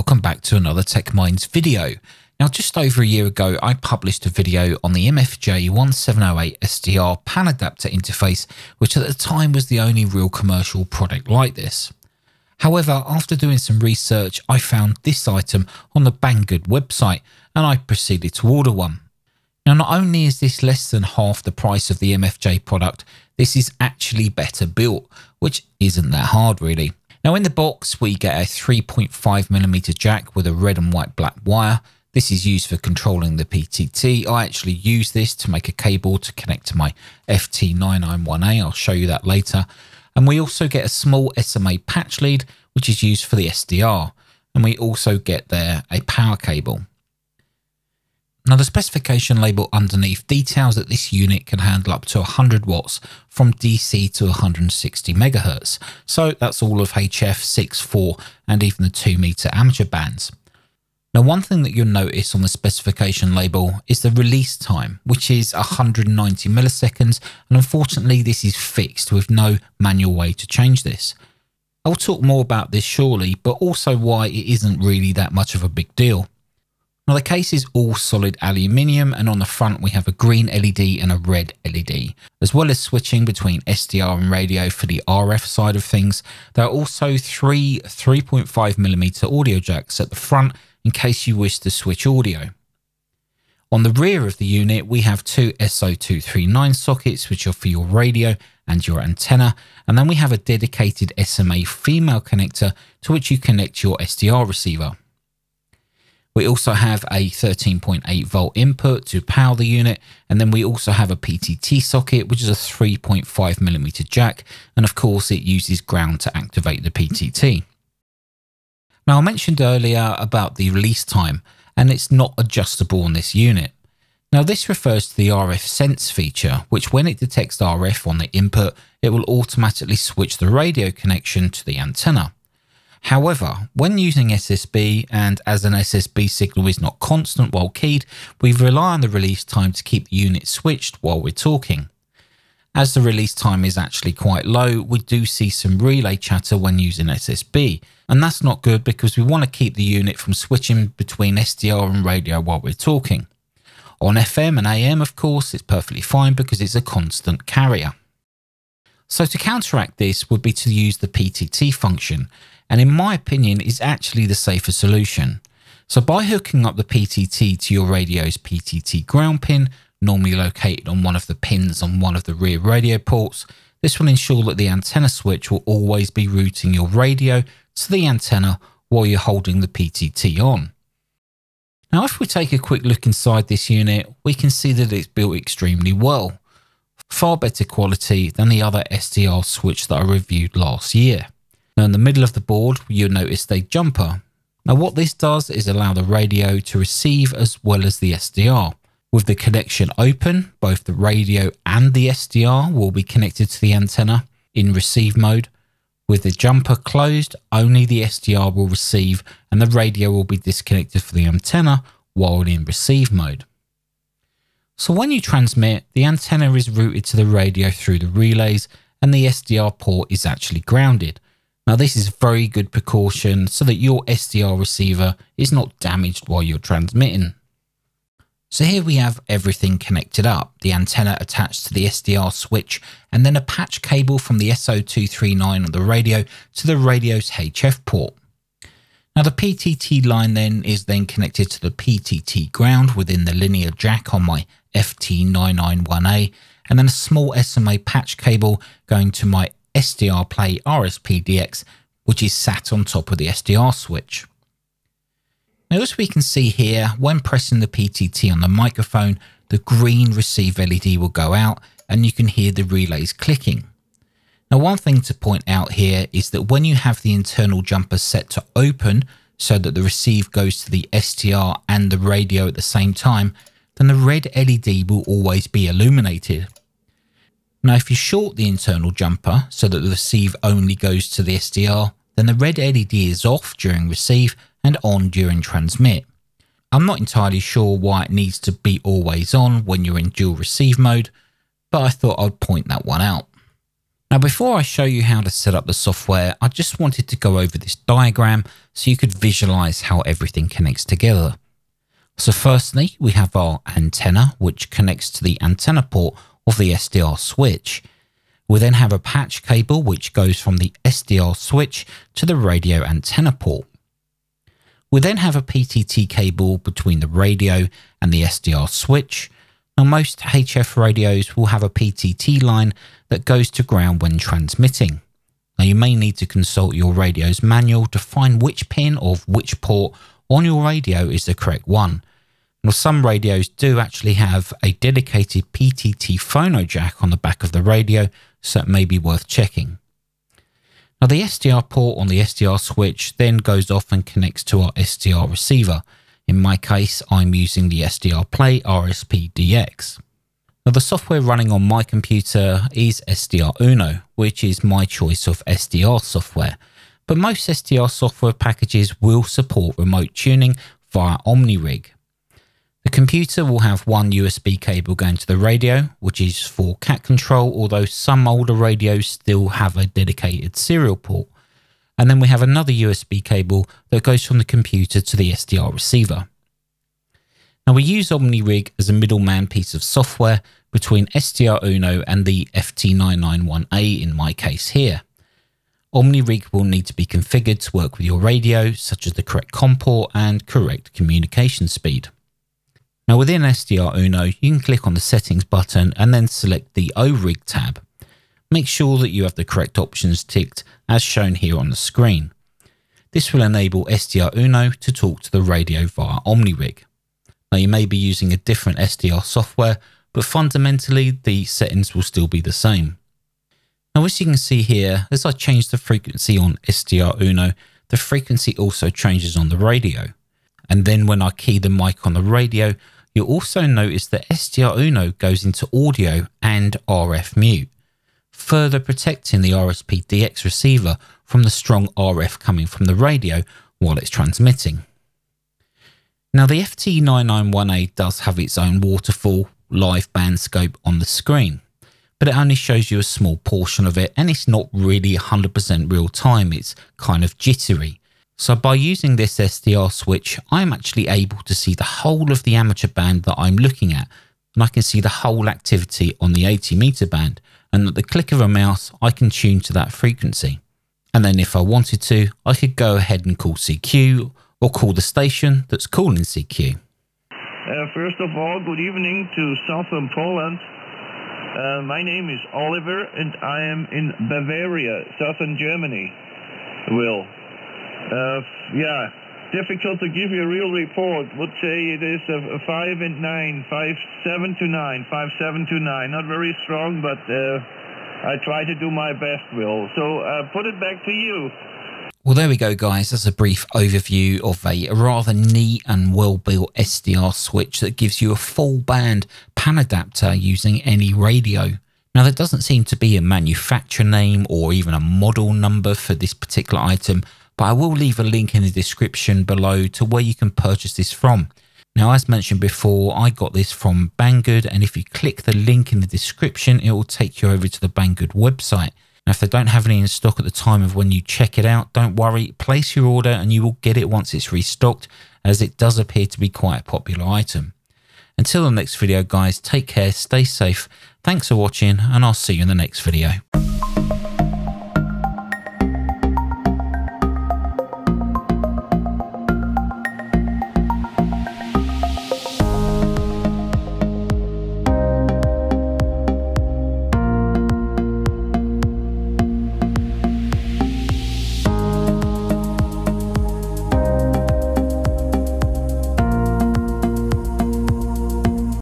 welcome back to another Tech Minds video. Now, just over a year ago, I published a video on the MFJ1708SDR pan adapter interface, which at the time was the only real commercial product like this. However, after doing some research, I found this item on the Banggood website and I proceeded to order one. Now, not only is this less than half the price of the MFJ product, this is actually better built, which isn't that hard really. Now, in the box, we get a 3.5mm jack with a red and white black wire. This is used for controlling the PTT. I actually use this to make a cable to connect to my FT991A. I'll show you that later. And we also get a small SMA patch lead, which is used for the SDR. And we also get there a power cable. Now, the specification label underneath details that this unit can handle up to 100 watts from DC to 160 megahertz. So that's all of HF, 6, 4 and even the 2 meter amateur bands. Now, one thing that you'll notice on the specification label is the release time, which is 190 milliseconds. And unfortunately, this is fixed with no manual way to change this. I'll talk more about this shortly, but also why it isn't really that much of a big deal. Now, the case is all solid aluminium, and on the front we have a green LED and a red LED, as well as switching between SDR and radio for the RF side of things. There are also three 3.5mm audio jacks at the front in case you wish to switch audio. On the rear of the unit, we have two SO239 sockets, which are for your radio and your antenna, and then we have a dedicated SMA female connector to which you connect your SDR receiver. We also have a 13.8 volt input to power the unit, and then we also have a PTT socket, which is a 3.5mm jack, and of course it uses ground to activate the PTT. Now, I mentioned earlier about the release time, and it's not adjustable on this unit. Now, this refers to the RF sense feature, which when it detects RF on the input, it will automatically switch the radio connection to the antenna. However, when using SSB, and as an SSB signal is not constant while keyed, we rely on the release time to keep the unit switched while we're talking. As the release time is actually quite low, we do see some relay chatter when using SSB, and that's not good because we want to keep the unit from switching between SDR and radio while we're talking. On FM and AM, of course, it's perfectly fine because it's a constant carrier. So to counteract this would be to use the PTT function, and in my opinion is actually the safer solution. So by hooking up the PTT to your radio's PTT ground pin, normally located on one of the pins on one of the rear radio ports, this will ensure that the antenna switch will always be routing your radio to the antenna while you're holding the PTT on. Now, if we take a quick look inside this unit, we can see that it's built extremely well. Far better quality than the other SDR switch that I reviewed last year. Now, in the middle of the board, you'll notice a jumper. Now, what this does is allow the radio to receive as well as the SDR. With the connection open, both the radio and the SDR will be connected to the antenna in receive mode. With the jumper closed, only the SDR will receive and the radio will be disconnected from the antenna while in receive mode. So when you transmit, the antenna is routed to the radio through the relays and the SDR port is actually grounded. Now, this is very good precaution so that your SDR receiver is not damaged while you're transmitting. So here we have everything connected up, the antenna attached to the SDR switch and then a patch cable from the SO239 on the radio to the radio's HF port. Now, the PTT line then is connected to the PTT ground within the linear jack on my FT991A, and then a small SMA patch cable going to my SDR Play RSPDX, which is sat on top of the SDR switch. Now, as we can see here, when pressing the PTT on the microphone, the green receive LED will go out and you can hear the relays clicking. Now, one thing to point out here is that when you have the internal jumper set to open so that the receive goes to the SDR and the radio at the same time, then the red LED will always be illuminated. Now, if you short the internal jumper so that the receive only goes to the SDR, then the red LED is off during receive and on during transmit. I'm not entirely sure why it needs to be always on when you're in dual receive mode, but I thought I'd point that one out. Now, before I show you how to set up the software, I just wanted to go over this diagram so you could visualize how everything connects together. So firstly, we have our antenna, which connects to the antenna port of the SDR switch. We then have a patch cable, which goes from the SDR switch to the radio antenna port. We then have a PTT cable between the radio and the SDR switch. Now, most HF radios will have a PTT line that goes to ground when transmitting. Now, you may need to consult your radio's manual to find which pin of which port on your radio is the correct one. Now, some radios do actually have a dedicated PTT phono jack on the back of the radio, so it may be worth checking. Now, the SDR port on the SDR switch then goes off and connects to our SDR receiver. In my case, I'm using the SDR Play RSPDX. Now, the software running on my computer is SDR Uno, which is my choice of SDR software. But most SDR software packages will support remote tuning via OmniRig. The computer will have one USB cable going to the radio, which is for CAT control, although some older radios still have a dedicated serial port. And then we have another USB cable that goes from the computer to the SDR receiver. Now, we use OmniRig as a middleman piece of software between SDR Uno and the FT991A in my case here. OmniRig will need to be configured to work with your radio, such as the correct COM port and correct communication speed. Now, within SDR Uno, you can click on the settings button and then select the ORIG tab. Make sure that you have the correct options ticked as shown here on the screen. This will enable SDR Uno to talk to the radio via OmniRig. Now, you may be using a different SDR software, but fundamentally the settings will still be the same. Now, as you can see here, as I change the frequency on SDR Uno, the frequency also changes on the radio. And then when I key the mic on the radio, you'll also notice that SDR Uno goes into audio and RF mute, further protecting the RSPDX receiver from the strong RF coming from the radio while it's transmitting. Now, the FT991A does have its own waterfall live band scope on the screen, but it only shows you a small portion of it, and it's not really 100% real time, it's kind of jittery. So by using this SDR switch, I'm actually able to see the whole of the amateur band that I'm looking at, and I can see the whole activity on the 80 meter band, and at the click of a mouse, I can tune to that frequency. And then if I wanted to, I could go ahead and call CQ or call the station that's calling CQ. First of all, good evening to southern Poland. My name is Oliver and I am in Bavaria, southern Germany. Will. Yeah, difficult to give you a real report. Would say it is a 5729. Not very strong, but I try to do my best, Will. So put it back to you. Well, there we go, guys. That's a brief overview of a rather neat and well-built SDR switch that gives you a full band pan adapter using any radio. Now, there doesn't seem to be a manufacturer name or even a model number for this particular item, but I will leave a link in the description below to where you can purchase this from. Now, as mentioned before, I got this from Banggood, and if you click the link in the description, it will take you over to the Banggood website. Now, if they don't have any in stock at the time of when you check it out, don't worry, place your order and you will get it once it's restocked, as it does appear to be quite a popular item. Until the next video, guys, take care, stay safe, thanks for watching, and I'll see you in the next video.